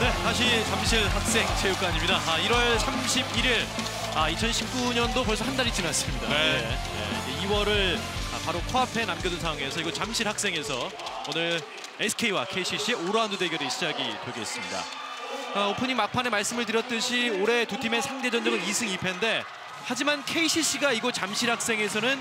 네, 다시 잠실 학생체육관입니다. 1월 31일 2019년도 벌써 한 달이 지났습니다. 네. 네, 2월을 바로 코앞에 남겨둔 상황에서 이거 잠실 학생에서 오늘 SK와 KCC의 5라운드 대결이 시작이 되겠습니다. 오프닝 막판에 말씀을 드렸듯이 올해 두 팀의 상대 전적은 2승 2패인데 하지만 KCC가 이곳 잠실 학생에서는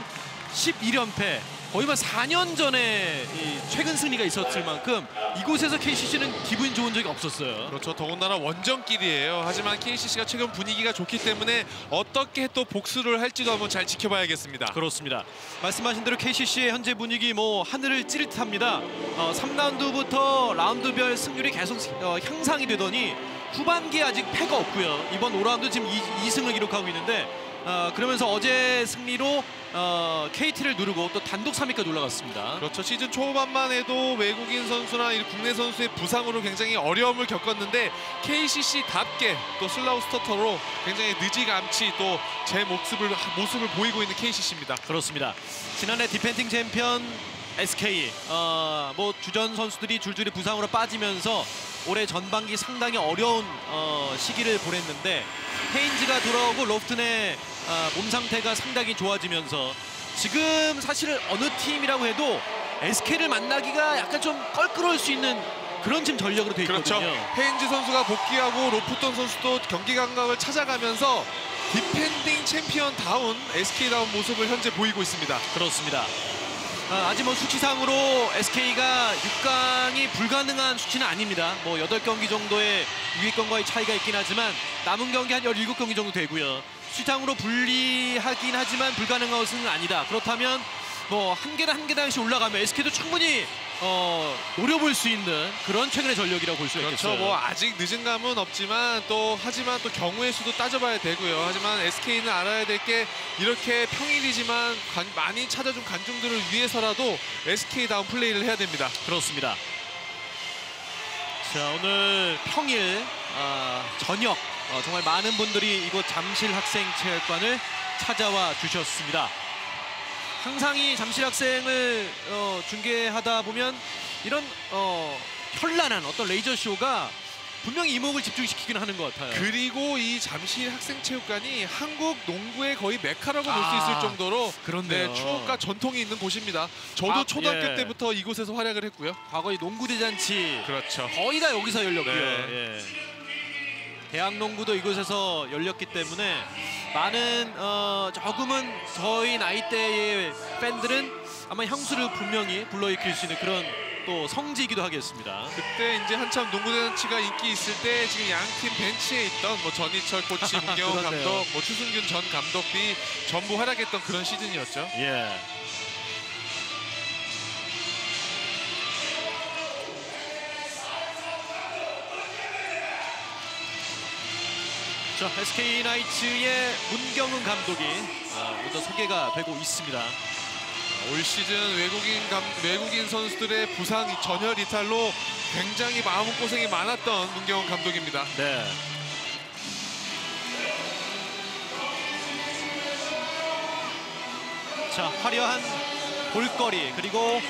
11연패, 거의 4년 전에 최근 승리가 있었을 만큼 이곳에서 KCC는 기분 좋은 적이 없었어요. 그렇죠. 더군다나 원정길이에요. 하지만 KCC가 최근 분위기가 좋기 때문에 어떻게 또 복수를 할지도 한번 잘 지켜봐야겠습니다. 그렇습니다. 말씀하신 대로 KCC의 현재 분위기 하늘을 찌를 듯합니다. 3라운드부터 라운드별 승률이 계속 향상이 되더니 후반기에 아직 패가 없고요. 이번 5라운드 지금 2승을 기록하고 있는데 그러면서 어제 승리로 KT를 누르고 또 단독 3위까지 올라갔습니다. 그렇죠. 시즌 초반만 해도 외국인 선수나 국내 선수의 부상으로 굉장히 어려움을 겪었는데 KCC답게 또 슬라우 스타터로 굉장히 느지감치 또 제 모습을 보이고 있는 KCC입니다. 그렇습니다. 지난해 디펜딩 챔피언 SK 주전 선수들이 줄줄이 부상으로 빠지면서 올해 전반기 상당히 어려운 시기를 보냈는데 헤인즈가 돌아오고 로프턴의 몸 상태가 상당히 좋아지면서 지금 사실은 어느 팀이라고 해도 SK를 만나기가 약간 좀 껄끄러울 수 있는 그런 지금 전력으로 돼 있거든요. 그렇죠. 헤인즈 선수가 복귀하고 로프턴 선수도 경기 감각을 찾아가면서 디펜딩 챔피언다운 SK다운 모습을 현재 보이고 있습니다. 그렇습니다. 아직 수치상으로 SK가 6강이 불가능한 수치는 아닙니다. 8경기 정도의 우위권과의 차이가 있긴 하지만 남은 경기 한 17경기 정도 되고요. 수치상으로 불리하긴 하지만 불가능한 것은 아니다. 그렇다면 한 개당 한 개당씩 올라가면 SK도 충분히 노려볼 수 있는 그런 최근의 전력이라고 볼 수 있겠죠. 그렇죠. 아직 늦은 감은 없지만 하지만 또 경우의 수도 따져봐야 되고요. 하지만 SK는 알아야 될 게 이렇게 평일이지만 많이 찾아준 관중들을 위해서라도 SK다운 플레이를 해야 됩니다. 그렇습니다. 자, 오늘 평일 저녁 정말 많은 분들이 이곳 잠실 학생체육관을 찾아와 주셨습니다. 항상 이 잠실 학생을 중계하다 보면 이런 현란한 어떤 레이저쇼가 분명히 이목을 집중시키기는 하는 것 같아요. 그리고 이 잠실 학생체육관이 한국 농구의 거의 메카라고 볼 수 있을 정도로 그런데요. 네, 추억과 전통이 있는 곳입니다. 저도 초등학교 때부터 이곳에서 활약을 했고요. 과거 이 농구대잔치 그렇죠. 거의 다 여기서 열렸고요. 네. 예. 대학농구도 이곳에서 열렸기 때문에 많은 조금은 저희 나이대의 팬들은 아마 향수를 분명히 불러일으킬 수 있는 그런 또 성지이기도 하겠습니다. 그때 이제 한참 농구대잔치가 인기 있을 때 지금 양팀 벤치에 있던 전희철 코치, 문경은 감독, 추승균 전 감독이 전부 활약했던 그런 시즌이었죠. 예. 자, SK 나이츠의 문경은 감독이 먼저 소개가 되고 있습니다. 올 시즌 외국인 선수들의 부상 전열 이탈로 굉장히 마음고생이 많았던 문경은 감독입니다. 네. 자, 화려한 볼거리 그리고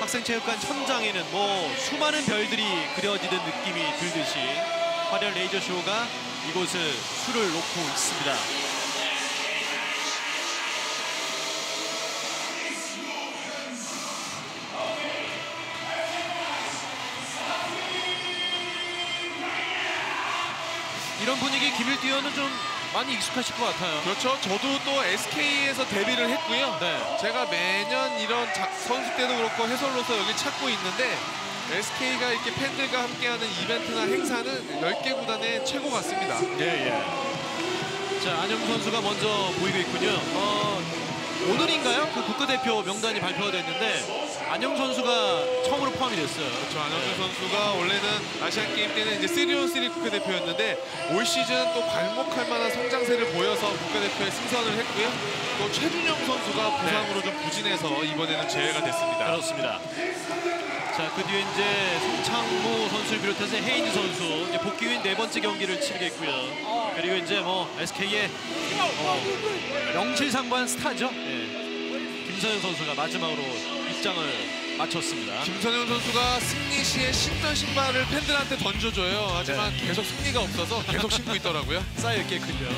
학생체육관 천장에는 수많은 별들이 그려지는 느낌이 들듯이 화려한 레이저쇼가 이곳을 수를 놓고 있습니다. 이런 분위기 김일뛰어는 좀 많이 익숙하실 것 같아요. 그렇죠. 저도 또 SK에서 데뷔를 했고요. 네. 제가 매년 이런 선수 때도 그렇고 해설로서 여기 찾고 있는데 SK가 이렇게 팬들과 함께하는 이벤트나 행사는 10개 구단의 최고 같습니다. 예, 예. 자, 안영준 선수가 먼저 보이고 있군요. 오늘인가요? 그 국가대표 명단이 발표가 됐는데 안영준 선수가 처음으로 포함이 됐어요. 그렇죠. 안영준 선수가 원래는 아시안게임 때는 이제 3on3 국가대표였는데 올 시즌 또 괄목할 만한 성장세를 보여서 국가대표에 승선을 했고요. 또 최준영 선수가 부상으로 좀 부진해서 이번에는 제외가 됐습니다. 그렇습니다. 자, 그 뒤에 이제 송창무 선수를 비롯해서 헤인즈 선수 이제 복귀 후인 4번째 경기를 치르겠고요. 그리고 이제 SK의 명실상부한 스타죠. 예. 김선영 선수가 마지막으로 입장을 맞췄습니다. 김선영 선수가 승리 시에 신던 신발을 팬들한테 던져줘요. 하지만 네. 계속 승리가 없어서 계속 신고 있더라고요. 쌓여있겠군요.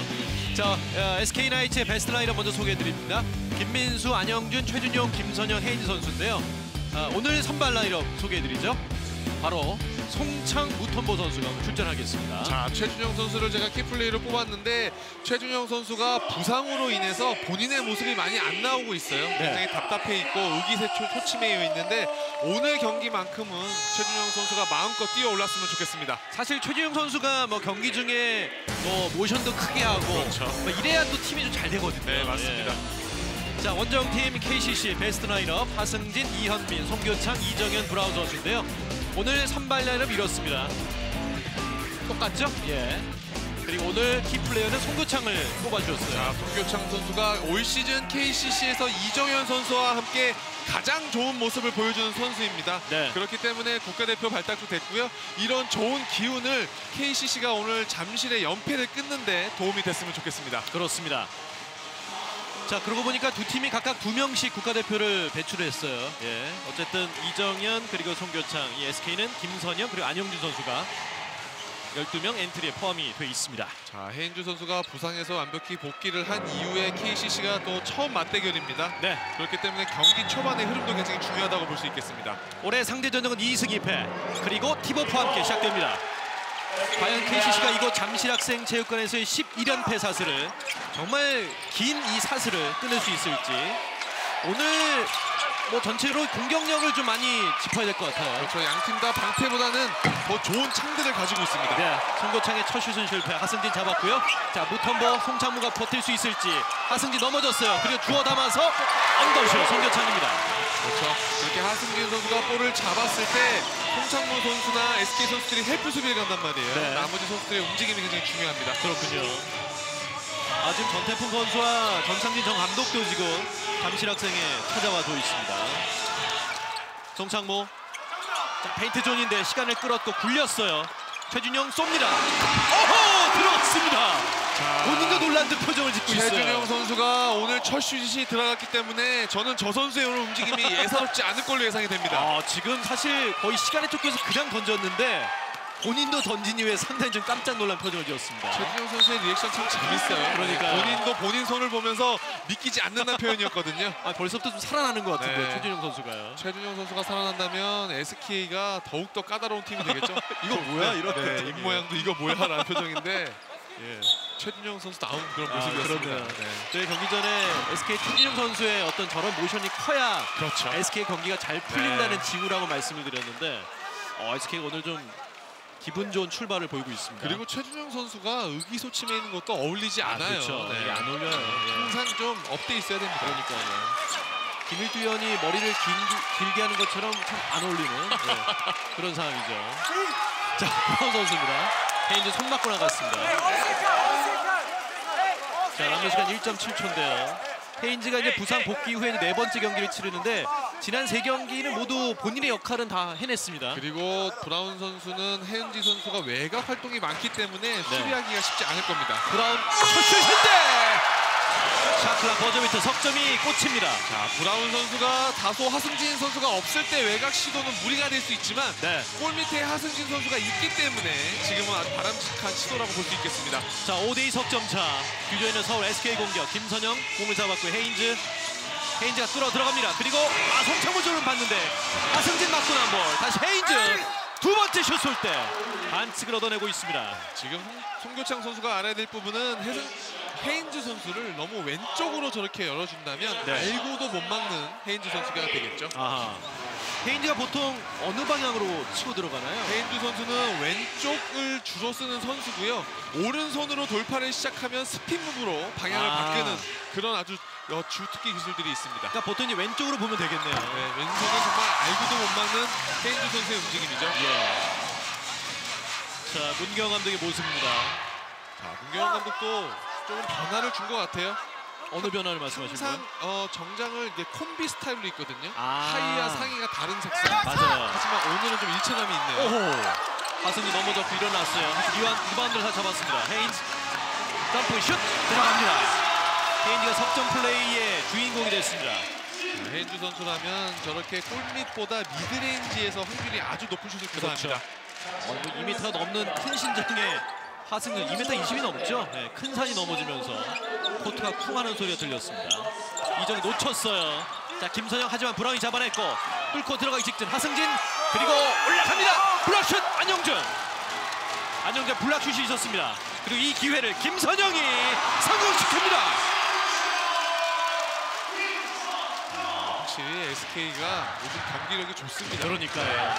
자, SK나이츠의 베스트 라인업 먼저 소개해드립니다. 김민수, 안영준, 최준영, 김선영, 헤인즈 선수인데요. 오늘 선발 라인업 소개해드리죠. 바로 송창무 턴보 선수가 출전하겠습니다. 자, 최준영 선수를 제가 키플레이로 뽑았는데 최준영 선수가 부상으로 인해서 본인의 모습이 많이 안 나오고 있어요. 네. 굉장히 답답해 있고 의기소침해 있는데 오늘 경기만큼은 최준영 선수가 마음껏 뛰어올랐으면 좋겠습니다. 사실 최준영 선수가 뭐 경기 중에 뭐 모션도 크게 하고 그렇죠. 뭐 이래야 또 팀이 좀 잘 되거든요. 네, 맞습니다. 예. 자, 원정팀 KCC 베스트 라인업 하승진, 이현민, 송교창, 이정현, 브라운 선수인데요. 오늘 선발 라인업 이렇습니다. 똑같죠? 예. 그리고 오늘 키플레이어는 송교창을 뽑아주었어요. 자, 송교창 선수가 올 시즌 KCC에서 이정현 선수와 함께 가장 좋은 모습을 보여주는 선수입니다. 네. 그렇기 때문에 국가대표 발탁도 됐고요. 이런 좋은 기운을 KCC가 오늘 잠실의 연패를 끊는데 도움이 됐으면 좋겠습니다. 그렇습니다. 자, 그러고 보니까 두 팀이 각각 2명씩 국가대표를 배출했어요. 예. 어쨌든 이정현 그리고 송교창, 이 SK는 김선영 그리고 안영준 선수가 12명 엔트리에 포함이 돼 있습니다. 자, 헤인주 선수가 부상에서 완벽히 복귀를 한 이후에 KCC가 또 처음 맞대결입니다. 네. 그렇기 때문에 경기 초반의 흐름도 굉장히 중요하다고 볼 수 있겠습니다. 올해 상대 전적은 2승 2패 그리고 티버프와 함께 시작됩니다. 과연 KCC가 이곳 잠실학생체육관에서의 11연패 사슬을 정말 긴 이 사슬을 끊을 수 있을지. 오늘 뭐 전체로 공격력을 좀 많이 짚어야 될 것 같아요. 그렇죠. 양팀 다 방패보다는 더 좋은 창들을 가지고 있습니다. 네, 송교창의 첫 슛은 실패. 하승진 잡았고요. 자, 무턴보 송창무가 버틸 수 있을지. 하승진 넘어졌어요. 그리고 주워 담아서 언더슛 송교창입니다. 그렇죠. 이렇게 하승진 선수가 볼을 잡았을 때 송창무 선수나 SK 선수들이 헬프 수비를 간단 말이에요. 네. 나머지 선수들의 움직임이 굉장히 중요합니다. 그렇군요. 아, 지금 전태풍 선수와 전창진 전 감독도 지금 잠실학생에 찾아와도 있습니다. 송창모 페인트 존인데 시간을 끌었고 굴렸어요. 최준영 쏩니다. 어허! 들어갔습니다. 본인도 놀란 듯 표정을 짓고 있어요. 최준영 선수가 오늘 첫 슛이 들어갔기 때문에 저는 저 선수의 오늘 움직임이 예사롭지 않을 걸로 예상이 됩니다. 아, 지금 사실 거의 시간에 쫓겨서 그냥 던졌는데 본인도 던진 이후에 상당히 좀 깜짝 놀란 표정을 지었습니다. 최준영 선수의 리액션 참 재밌어요. 그러니까 본인도 본인 손을 보면서 믿기지 않는다는 표현이었거든요. 아, 벌써부터 좀 살아나는 것 같은데. 네. 최준영 선수가요. 최준영 선수가 살아난다면 SK가 더욱더 까다로운 팀이 되겠죠. 이거 뭐야? 이런 네, 입모양도 이거 뭐야라는 표정인데 예. 최준영 선수 나온 그런 모습이었습니다. 네. 저희 경기 전에 SK 최준영 선수의 어떤 저런 모션이 커야 그렇죠. SK 경기가 잘 풀린다는 네. 징후라고 말씀을 드렸는데 SK가 오늘 좀 기분 좋은 출발을 보이고 있습니다. 그리고 최준영 선수가 의기소침해 있는 것도 어울리지 않아요. 그렇죠. 네. 안 어울려요. 네. 항상 좀 업돼 있어야 됩니다. 그러니까요. 김일두 의원이 머리를 길게 하는 것처럼 참 안 어울리는 네. 그런 상황이죠. 자, 브라운 선수입니다. 헤인즈 손 맞고 나갔습니다. 자, 남은 시간 1.7초인데요. 헤인즈가 이제 부상 복귀 후에 4번째 경기를 치르는데 지난 3경기는 모두 본인의 역할은 다 해냈습니다. 그리고 브라운 선수는 헤인지 선수가 외곽 활동이 많기 때문에 네. 수비하기가 쉽지 않을 겁니다. 브라운 첫출신대 샤클라 버저비터 석점이 꽂힙니다. 자, 브라운 선수가 다소 하승진 선수가 없을 때 외곽 시도는 무리가 될 수 있지만 네. 골 밑에 하승진 선수가 있기 때문에 지금은 아주 바람직한 시도라고 볼 수 있겠습니다. 자, 5대2 석점차 규정있는 서울 SK 공격. 김선영 공을 잡았고 헤인즈. 헤인즈가 뚫어 들어갑니다. 그리고 송창무 조는 봤는데 하승진 맞고 난 볼. 다시 헤인즈 두 번째 슛 쏠 때 반칙을 얻어내고 있습니다. 지금 송교창 선수가 알아야 될 부분은 헤인즈 선수를 너무 왼쪽으로 저렇게 열어준다면 네. 알고도 못 막는 헤인즈 선수가 되겠죠. 아하. 헤인즈가 보통 어느 방향으로 치고 들어가나요? 헤인즈 선수는 왼쪽을 주로 쓰는 선수고요. 오른손으로 돌파를 시작하면 스피드무브로 방향을 바꾸는 그런 아주 주특기 기술들이 있습니다. 그러니까 보통 이제 왼쪽으로 보면 되겠네요. 네, 왼쪽은 정말 알고도 못 막는 헤인즈 선수의 움직임이죠. 예. 자, 문경은 감독의 모습입니다. 자, 문경은 감독도 조금 변화를 준 것 같아요. 어느 변화를 말씀하시는 거예요? 정장을 이제 콤비 스타일로 입거든요. 하의와 상의가 다른 색상. 맞아요. 하지만 오늘은 좀 일체감이 있네요. 하승이 넘어졌고 일어났어요. 리바운드를 다 잡았습니다. 헤인즈 점프 슛 들어갑니다. 헤인즈가 석점 플레이의 주인공이 됐습니다. 헤인즈 선수라면 저렇게 골밑보다 미드레인지에서 확률이 아주 높은 슛을 구사합니다. 그렇죠. 2m 넘는 큰 신장에 하승진 2m 20이 넘죠. 네, 큰 산이 넘어지면서 코트가 쿵하는 소리가 들렸습니다. 이정이 놓쳤어요. 자, 김선영 하지만 브라운이 잡아냈고 뚫고 들어가기 직전 하승진 그리고 올라갑니다. 블락슛 안영준. 안영준 블락슛이 있었습니다. 그리고 이 기회를 김선영이 성공시킵니다. SK가 요즘 경기력이 좋습니다. 그러니까요.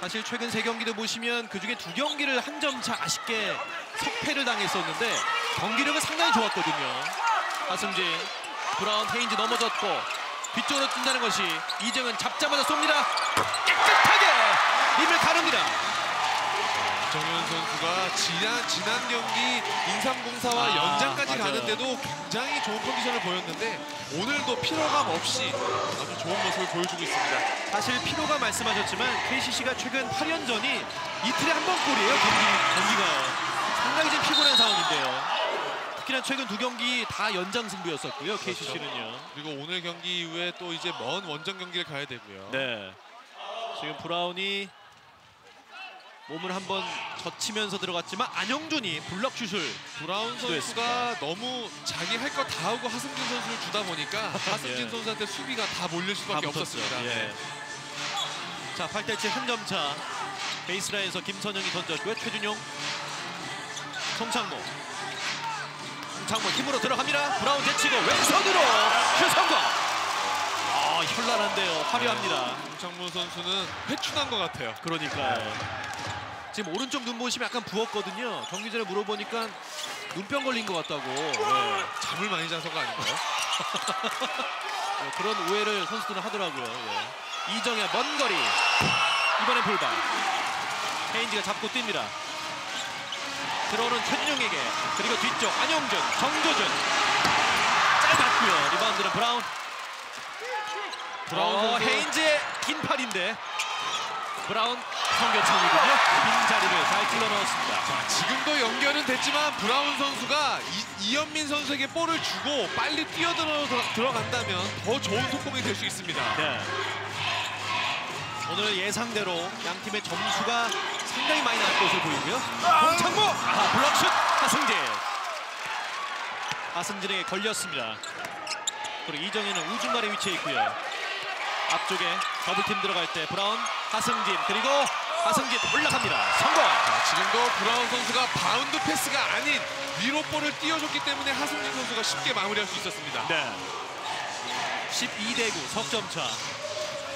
사실 최근 3경기도 보시면 그중에 2경기를 한 점 차 아쉽게 석패를 당했었는데 경기력은 상당히 좋았거든요. 하승진, 브라운, 헤인즈 넘어졌고 뒤쪽으로 뛴다는 것이 이정현 잡자마자 쏩니다. 깨끗하게 힘을 가릅니다. 이정현 선수가 지난 경기 인삼공사와 연장까지 가는데도 굉장히 좋은 컨디션을 보였는데 오늘도 피로감 없이 아주 좋은 모습을 보여주고 있습니다. 사실 피로가 말씀하셨지만 KCC가 최근 8연전이 이틀에 한 번 골이에요. 경기가요. 상당히 지금 피곤한 상황인데요. 특히나 최근 2경기 다 연장 승부였었고요. KCC는요. 그리고 오늘 경기 이후에 또 이제 먼 원정 경기를 가야 되고요. 네. 지금 브라운이 몸을 한번 젖히면서 들어갔지만 안영준이 블럭슛을 브라운 선수가 너무 자기 할 거 다 하고 하승진 선수를 주다 보니까 하승진 예. 선수한테 수비가 다 몰릴 수밖에 없었습니다. 예. 자, 8대7 한 점 차. 베이스라인에서 김선영이 던졌고요. 최준용, 송창무. 송창무 힘으로 들어갑니다. 브라운 제치고 왼손으로 슛 성공. 현란한데요. 화려합니다. 송창무 선수는 회춘한 것 같아요. 그러니까요. 지금 오른쪽 눈 보시면 약간 부었거든요. 경기 전에 물어보니까 눈병 걸린 것 같다고. 네. 잠을 많이 자서가 아닌가요? 네, 그런 오해를 선수들은 하더라고요. 네. 이정현 먼 거리. 이번엔 볼발. 헤인즈가 잡고 뜁니다. 들어오는 최준영에게. 그리고 뒤쪽 안영준, 정조준. 짧았고요. 리바운드는 브라운. 브라운 헤인즈의 긴 팔인데 브라운 송교창이군요. 빈자리를 잘 찔러 넣었습니다. 자, 지금도 연결은 됐지만 브라운 선수가 이현민 선수에게 볼을 주고 빨리 뛰어들어간다면 더 좋은 속공이 될 수 있습니다. 네. 오늘 예상대로 양팀의 점수가 상당히 많이 날 것으로 보이고요. 송창무! 아, 블록슛 하승진! 하승진에게 걸렸습니다. 그리고 이정현은 우중간에 위치해 있고요. 앞쪽에 더블팀 들어갈 때 브라운, 하승진, 그리고 하승진 올라갑니다. 성공! 지금도 브라운 선수가 바운드 패스가 아닌 위로 볼을 띄워줬기 때문에 하승진 선수가 쉽게 마무리할 수 있었습니다. 네. 12대9 석점차.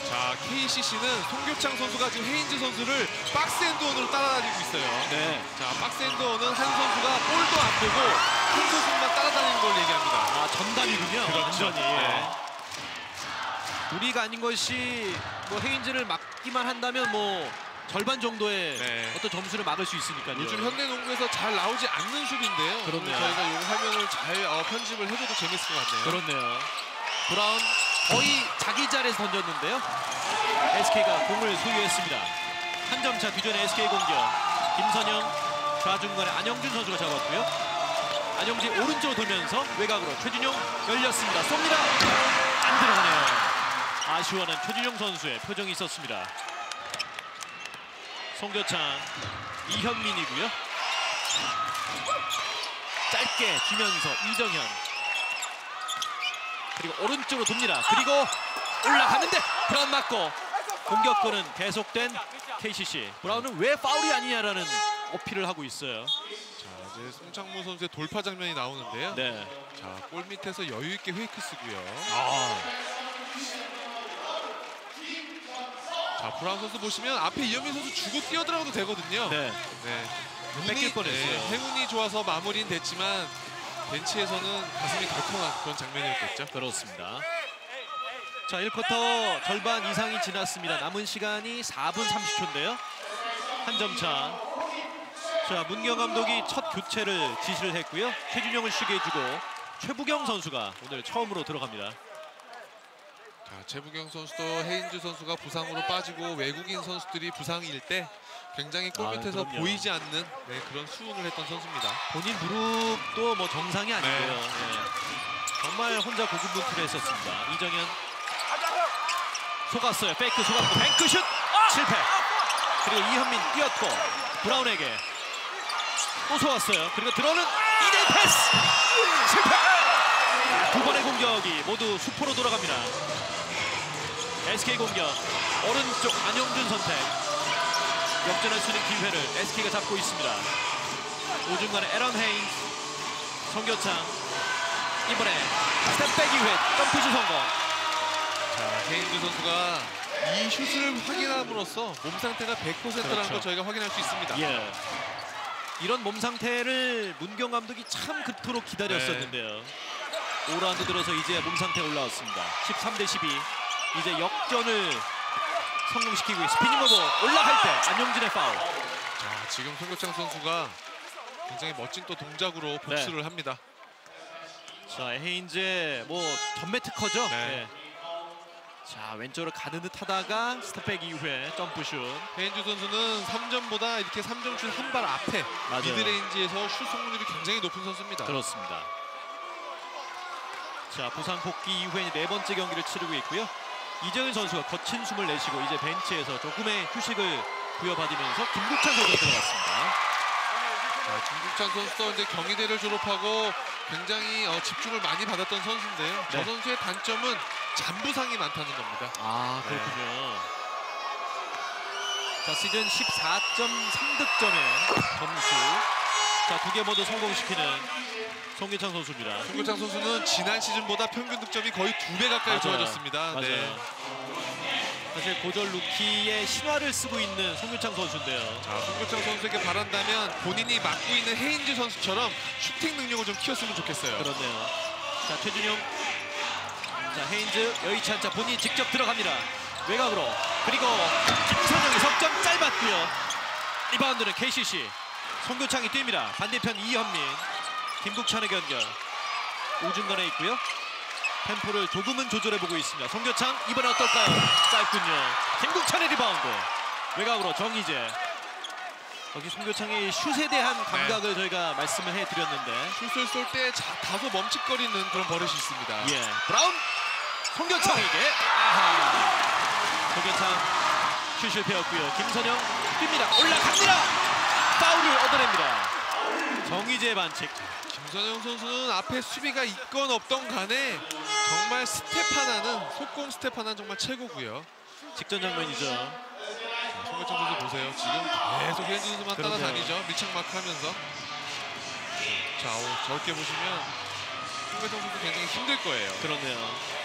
자, KCC는 송교창 선수가 지금 헤인즈 선수를 박스앤드원으로 따라다니고 있어요. 네. 자, 박스앤드원은 한 선수가 볼도 안 보고 한 선수만 따라다니는 걸 얘기합니다. 아, 전담이군요. 그렇죠. 완전히. 네. 우리가 아닌 것이 뭐 헤인즈를 막기만 한다면 뭐 절반 정도의 네. 어떤 점수를 막을 수 있으니까요. 요즘 현대농구에서 잘 나오지 않는 슛인데요. 그렇네요. 저희가 이 화면을 잘 편집을 해줘도 재밌을 것 같네요. 그렇네요. 브라운 거의 자기 자리에서 던졌는데요. SK가 공을 소유했습니다. 한 점 차 뒤전의 SK 공격. 김선영 좌중간에 안영준 선수가 잡았고요. 안영준 오른쪽으로 돌면서 외곽으로 최준용 열렸습니다. 쏩니다. 안 들어가네요. 아쉬워하는 최준영 선수의 표정이 있었습니다. 송교창, 이현민이고요. 짧게 주면서 이정현. 그리고 오른쪽으로 돕니다. 그리고 올라가는데 브라운 맞고 공격권은 계속된 KCC. 브라운은 왜 파울이 아니냐라는 어필을 하고 있어요. 자, 이제 송창무 선수의 돌파 장면이 나오는데요. 네. 자, 골 밑에서 여유 있게 페이크 쓰고요. 자, 브라운 선수 보시면 앞에 이현민 선수 주고 뛰어들어가도 되거든요. 네. 네. 뺏길 뻔했어요. 네. 행운이 좋아서 마무리는 됐지만 벤치에서는 가슴이 덜컹한 그런 장면이었겠죠. 그렇습니다. 자, 1쿼터 절반 이상이 지났습니다. 남은 시간이 4분 30초인데요. 한 점 차. 자, 문경 감독이 첫 교체를 지시를 했고요. 최준영을 쉬게 해주고 최부경 선수가 오늘 처음으로 들어갑니다. 자, 최부경 선수도 헤인즈 선수가 부상으로 빠지고 외국인 선수들이 부상일 때 굉장히 골밑에서 보이지 않는 네, 그런 수운을 했던 선수입니다. 본인 무릎도 뭐 정상이 아니고요. 네. 네. 정말 혼자 고군분투했었습니다. 이정현 속았어요. 페이크 속았고 뱅크슛 실패. 그리고 이현민 뛰었고 브라운에게 또 속았어요. 그리고 들어오는 2대1 패스 실패. 두 번의 공격이 모두 수포로 돌아갑니다. SK 공격 오른쪽 안영준 선택. 역전할 수 있는 기회를 SK가 잡고 있습니다. 오중간에 에런 헤인즈, 송교창 이번에 스텝백 이후에 점프슛 성공. 자, 헤인즈 선수가 이 슛을 확인함으로써 몸 상태가 100%라는 그렇죠. 걸 저희가 확인할 수 있습니다. 예. 이런 몸 상태를 문경 감독이 참 그토록 기다렸었는데요. 네. 5라운드 들어서 이제 몸 상태 올라왔습니다. 13대 12. 이제 역전을 성공시키고 스피닝 오버 올라갈 때 안영진의 파울. 자, 지금 송교창 선수가 굉장히 멋진 또 동작으로 복수를 네. 합니다. 자, 헤인즈 뭐 전매 특허죠. 네. 네. 자, 왼쪽으로 가는 듯 하다가 스텝백 이후에 점프슛. 헤인즈 선수는 3점보다 이렇게 3점슛 한 발 앞에 맞아요. 미드레인지에서 슛 성공률이 굉장히 높은 선수입니다. 그렇습니다. 자, 부상 복귀 이후에 4번째 경기를 치르고 있고요. 이정현 선수가 거친 숨을 내쉬고 이제 벤치에서 조금의 휴식을 부여받으면서 김국찬 선수가 들어갔습니다. 자, 김국찬 선수도 이제 경희대를 졸업하고 굉장히 집중을 많이 받았던 선수인데요. 네. 저 선수의 단점은 잔부상이 많다는 겁니다. 아, 그렇군요. 네. 자, 시즌 14.3득점의 점수. 자, 두 개 모두 성공시키는 송교창 선수입니다. 송교창 선수는 지난 시즌보다 평균 득점이 거의 2배 가까이 좋아졌습니다. 네. 사실 고졸 루키의 신화를 쓰고 있는 송교창 선수인데요. 자, 송교창 선수에게 바란다면 본인이 맡고 있는 헤인즈 선수처럼 슈팅 능력을 좀 키웠으면 좋겠어요. 그렇네요. 자, 최준영. 자, 헤인즈 여의치 않자 본인이 직접 들어갑니다. 외곽으로. 그리고 김선영이 석점 짧았고요. 리바운드는 KCC. 송교창이 뜁니다. 반대편 이현민. 김국찬의 연결 오중간에 있고요. 템포를 조금은 조절해보고 있습니다. 송교창 이번에 어떨까요? 짧군요. 김국찬의 리바운드. 외곽으로 정희재. 여기 송교창의 슛에 대한 감각을 네. 저희가 말씀을 해드렸는데 슛을 쏠 때 다소 멈칫거리는 그런 버릇이 있습니다. 예, 브라운 송교창에게 아하. 송교창 슛 실패였고요. 김선영 뜁니다. 올라갑니다. 파울을 얻어냅니다. 정희재 반칙. 김선영 선수는 앞에 수비가 있건 없던 간에 정말 스텝 하나는 속공 스텝 하나는 정말 최고고요. 직전 장면이죠. 송교창 선수 보세요. 지금 계속 헤인즈 선수만 따라다니죠. 밀착 마크하면서. 자, 저렇게 보시면 송교창 선수 굉장히 힘들 거예요. 그렇네요.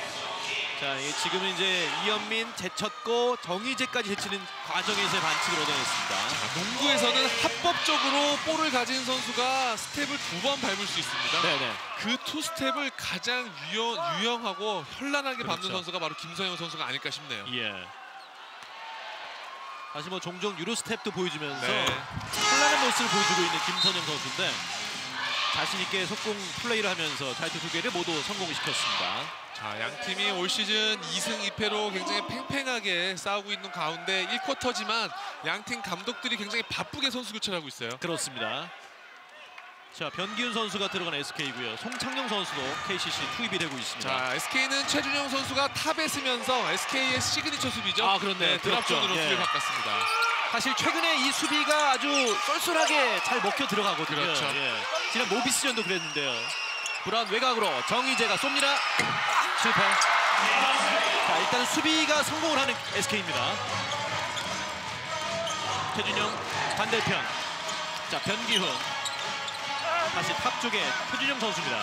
자, 지금 이제 이현민 제쳤고 정희재까지 제치는 과정에서의 반칙을 얻어냈습니다. 자, 농구에서는 합법적으로 볼을 가진 선수가 스텝을 2번 밟을 수 있습니다. 네네. 그 2스텝을 가장 유용하고 현란하게 그렇죠. 밟는 선수가 바로 김선영 선수가 아닐까 싶네요. 예. 다시 뭐 종종 유로 스텝도 보여주면서 네. 현란한 모습을 보여주고 있는 김선영 선수인데 자신있게 속공 플레이를 하면서 타이틀 2개를 모두 성공시켰습니다. 자, 양팀이 올 시즌 2승 2패로 굉장히 팽팽하게 싸우고 있는 가운데 1쿼터지만 양팀 감독들이 굉장히 바쁘게 선수 교체를 하고 있어요. 그렇습니다. 자, 변기훈 선수가 들어간 SK고요. 송창용 선수도 KCC 투입이 되고 있습니다. 자, SK는 최준영 선수가 탑에 쓰면서 SK의 시그니처 수비죠. 아, 그렇네. 드랍존으로 예. 수비를 바꿨습니다. 사실 최근에 이 수비가 아주 쏠쏠하게 잘 먹혀 들어가거든요. 그렇죠. 예. 지난 모비스전도 그랬는데요. 브라운 외곽으로 정희재가 쏩니다. 실패. 자, 일단 수비가 성공을 하는 SK입니다. 최준영 반대편. 자, 변기훈. 다시 탑 쪽에 최준영 선수입니다.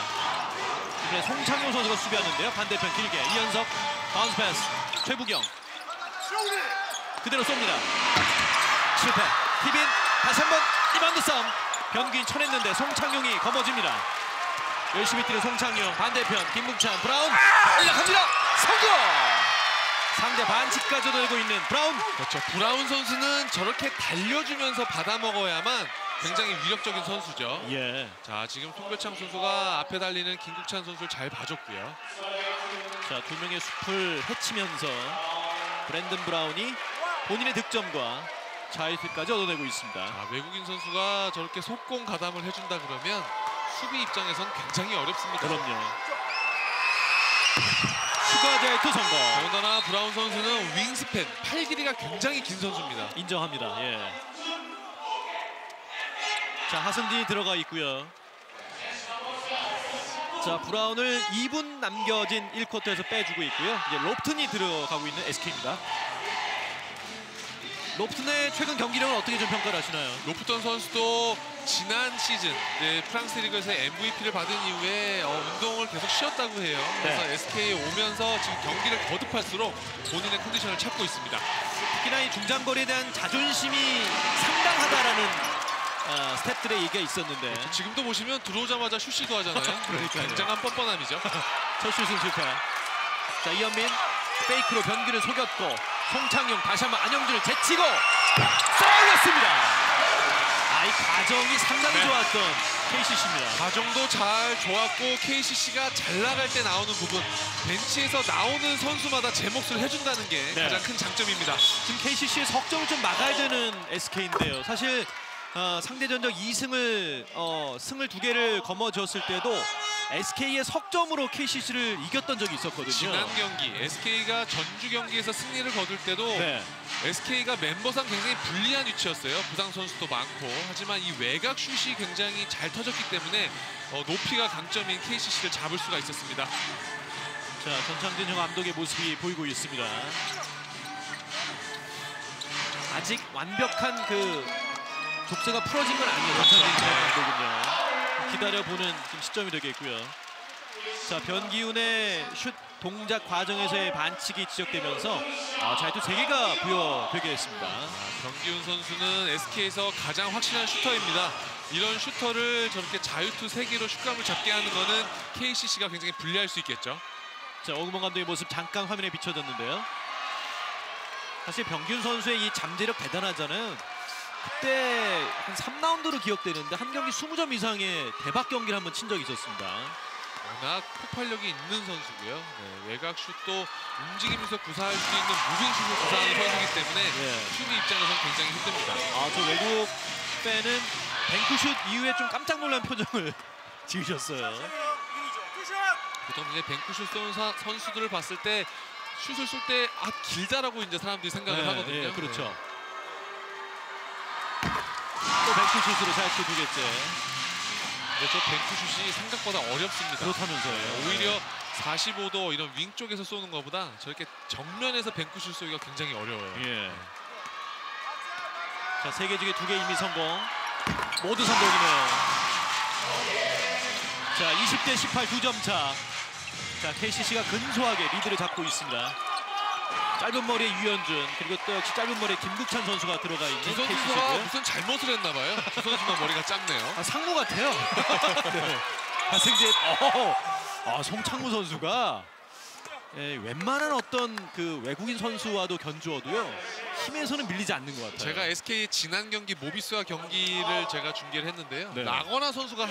이번에 송창용 선수가 수비하는데요. 반대편 길게 이현석 바운스 패스. 최부경 그대로 쏩니다. 실패. 티빈 다시 한번 리바운드 싸움. 변기훈 쳐냈는데 송창용이 거머집니다. 열심히 뛰는 송창용 반대편 김국찬 브라운 올라갑니다. 성공! 상대 반칙까지 들고 있는 브라운. 그렇죠. 브라운 선수는 저렇게 달려주면서 받아먹어야만 굉장히 위력적인 선수죠. 예. 자, 지금 송교창 선수가 앞에 달리는 김국찬 선수를 잘 봐줬고요. 자, 두 명의 숲을 헤치면서 브랜든 브라운이 본인의 득점과 자유투까지 얻어내고 있습니다. 자, 외국인 선수가 저렇게 속공 가담을 해준다 그러면 수비 입장에선 굉장히 어렵습니다. 그럼요. 추가 자유투 성공. 더군다나 브라운 선수는 윙스팬, 팔 길이가 굉장히 긴 선수입니다. 인정합니다. 예. 자, 하승진이 들어가 있고요. 자, 브라운을 2분 남겨진 1쿼터에서 빼주고 있고요. 이제 로프턴이 들어가고 있는 SK입니다. 로프턴의 최근 경기력은 어떻게 좀 평가를 하시나요? 로프턴 선수도 지난 시즌 프랑스 리그에서 MVP를 받은 이후에 운동을 계속 쉬었다고 해요. 그래서 네. SK에 오면서 지금 경기를 거듭할수록 본인의 컨디션을 찾고 있습니다. 특히나 이 중장거리에 대한 자존심이 상당하다라는 스태프들의 얘기가 있었는데 그렇죠. 지금도 보시면 들어오자마자 슛시도 하잖아요. 굉장한 뻔뻔함이죠. 첫 슛은 실패. 자, 이현민 페이크로 변기를 속였고 송창용 다시 한번 안영준을 제치고 싸울렸습니다. 이 과정이 상당히 네. 좋았던 KCC입니다. 과정도 잘 좋았고 KCC가 잘 나갈 때 나오는 부분, 벤치에서 나오는 선수마다 제 몫을 해준다는 게 네. 가장 큰 장점입니다. 지금 KCC의 석점을 좀 막아야 되는 SK인데요. 사실 상대전적 2승을 승을 2개를 거머쥐었을 때도 SK의 석점으로 KCC를 이겼던 적이 있었거든요. 지난 경기 SK가 전주 경기에서 승리를 거둘 때도 네. SK가 멤버상 굉장히 불리한 위치였어요. 부상 선수도 많고. 하지만 이 외곽 슛이 굉장히 잘 터졌기 때문에 높이가 강점인 KCC를 잡을 수가 있었습니다. 자, 전창진 감독의 모습이 보이고 있습니다. 아직 완벽한 그 독서가 풀어진 건 아니에요. 감독은요. 기다려보는 시점이 되겠고요. 자, 변기훈의 슛 동작 과정에서의 반칙이 지적되면서 자유투 3개가 부여되게 했습니다. 변기훈 선수는 SK에서 가장 확실한 슈터입니다. 이런 슈터를 저렇게 자유투 3개로 슛감을 잡게 하는 거는 KCC가 굉장히 불리할 수 있겠죠. 자, 어금원 감독의 모습 잠깐 화면에 비춰졌는데요. 사실 변기훈 선수의 이 잠재력 대단하잖아요. 그때 한 3라운드로 기억되는데 한 경기 20점 이상의 대박 경기를 한번 친 적이 있었습니다. 워낙 폭발력이 있는 선수고요. 네, 외곽 슛도 움직이면서 구사할 수 있는 무빙 슛을 구사하는 선수이기 때문에 슛의 입장에서는 굉장히 힘듭니다. 아, 저 외국 팬은 뱅크슛 이후에 좀 깜짝 놀란 표정을 지으셨어요. 보통 이제 뱅크슛 쏘는 선수들을 봤을 때 슛을 쏠 때 길다라고 이제 사람들이 생각을 하거든요. 네, 그렇죠. 네. 또 뱅크슛으로 자유투 2개째. 근데 저 뱅크슛이 생각보다 어렵습니다. 그렇다면서요. 오히려 45도 이런 윙 쪽에서 쏘는 것보다 저렇게 정면에서 뱅크슛 쏘기가 굉장히 어려워요. 예. 자, 3개 중에 2개 이미 성공. 모두 성공이네요. 자, 20대 18 2점 차. 자, KCC가 근소하게 리드를 잡고 있습니다. 짧은 머리의 유현준, 그리고 또 역시 짧은 머리의 김국찬 선수가 들어가 있는 KCC고요. 무슨 잘못을 했나 봐요. 두 선수가 머리가 짧네요. 아, 상무 같아요. 네. 하승진, 송창무 선수가 웬만한 어떤 그 외국인 선수와도 견주어도요. 힘에서는 밀리지 않는 것 같아요. 제가 SK의 지난 경기 모비스와 경기를 제가 중계를 했는데요. 네. 나거나 선수가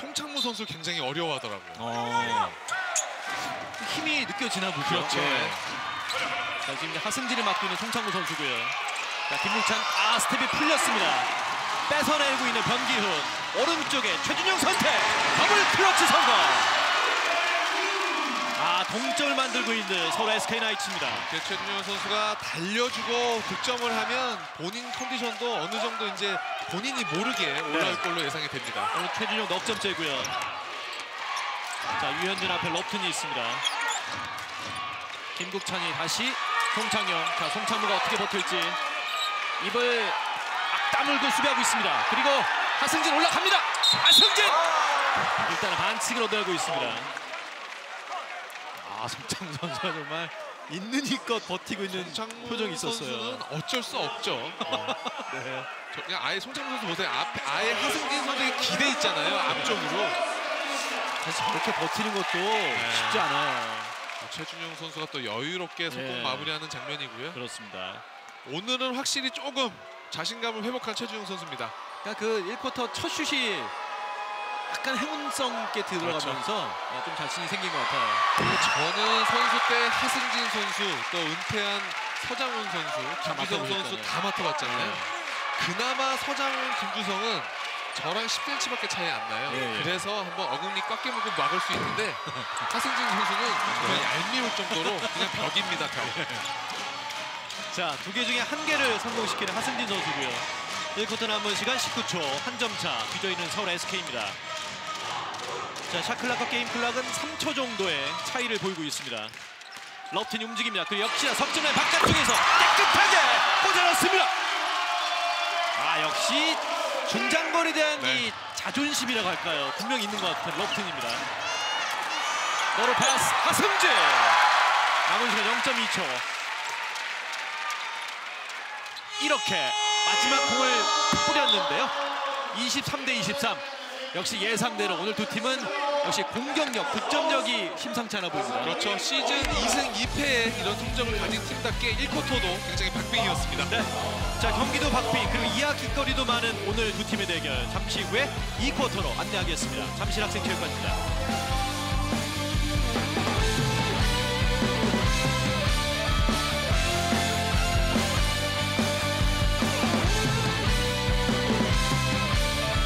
송창무 선수 굉장히 어려워하더라고요. 힘이 느껴지나 보죠. 그렇죠. 네. 자, 지금 하승진을 맡고 있는 송창무 선수고요. 자, 김국찬 스텝이 풀렸습니다. 뺏어내고 있는 변기훈. 오른쪽에 최준영 선택. 더블 클러치 성공. 동점을 만들고 있는 서울 SK 나이츠입니다. 최준영 선수가 달려주고 득점을 하면 본인 컨디션도 어느 정도 이제 본인이 모르게 올라올 걸로 예상이 됩니다. 오늘 최준영 넉점째고요. 자, 유현준 앞에 러튼이 있습니다. 김국찬이 다시 송창용. 자, 송창무가 어떻게 버틸지. 입을 악다물고 수비하고 있습니다. 그리고 하승진 올라갑니다. 하승진! 일단은 반칙을 얻어가고 있습니다. 송창무 선수가 정말 있는 힘껏 버티고 있는 표정이 있었어요. 선수는 어쩔 수 없죠. 네. 저 그냥 아예 송창무 선수 보세요. 앞에 아예 하승진 선수의 기대 있잖아요. 앞쪽으로. 사실 저렇게 버티는 것도 쉽지 않아요. 최준영 선수가 또 여유롭게 속공 마무리하는 장면이고요. 그렇습니다. 오늘은 확실히 조금 자신감을 회복한 최준영 선수입니다. 그러니까 그 1쿼터 첫 슛이 약간 행운성 있게 들어가면서 그렇죠. 좀 자신이 생긴 것 같아요. 저는 선수 때 하승진 선수, 또 은퇴한 서장훈 선수, 김주성 선수 다 맡아봤잖아요. 그나마 서장훈, 김주성은 저랑 10cm밖에 차이 안 나요. 예, 예. 그래서 한번 어금니 꽉 깨물고 막을 수 있는데 하승진 선수는 얄미울 정도로 그냥 벽입니다, 벽. 자, 두 개 중에 한 개를 성공시키는 하승진 선수고요. 1쿼터 남은 시간 19초, 한 점 차 뒤져있는 서울 SK입니다. 자, 샷클락과 게임클락은 3초 정도의 차이를 보이고 있습니다. 러프틴이 움직입니다. 그리고 역시나 석점라인 바깥쪽에서 깨끗하게 꽂아놨습니다. 아, 역시 중장거리에 대한 이 자존심이라고 할까요? 분명히 있는 것 같은 러프틴입니다. 너로 패스 하승진! 남은 시간 0.2초. 이렇게 마지막 공을 뿌렸는데요. 23대 23. 역시 예상대로 오늘 두 팀은 역시 공격력, 득점력이 심상치 않아 보입니다. 그렇죠. 시즌 2승 2패에 이런 성적을 가진 팀답게 1쿼터도 굉장히 박빙이었습니다. 네. 자, 경기도 박빙, 그리고 이야기거리도 많은 오늘 두 팀의 대결. 잠시 후에 2쿼터로 안내하겠습니다. 잠실 학생체육관입니다.